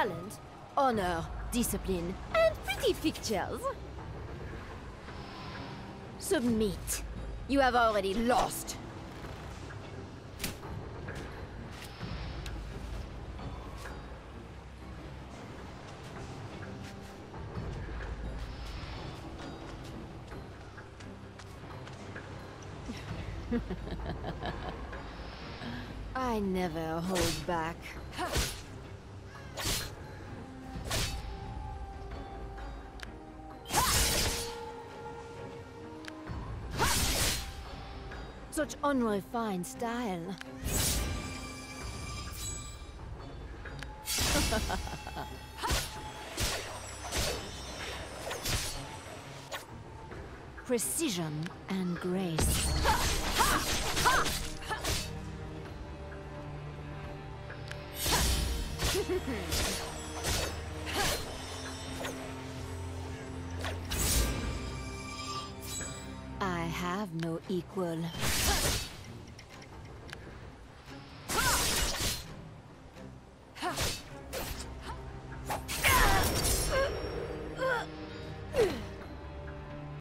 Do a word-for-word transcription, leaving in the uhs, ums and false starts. talent, honor, discipline, and pretty pictures. Submit. You have already lost. I never hold back. Such unrefined style. Precision and grace. I have no equal.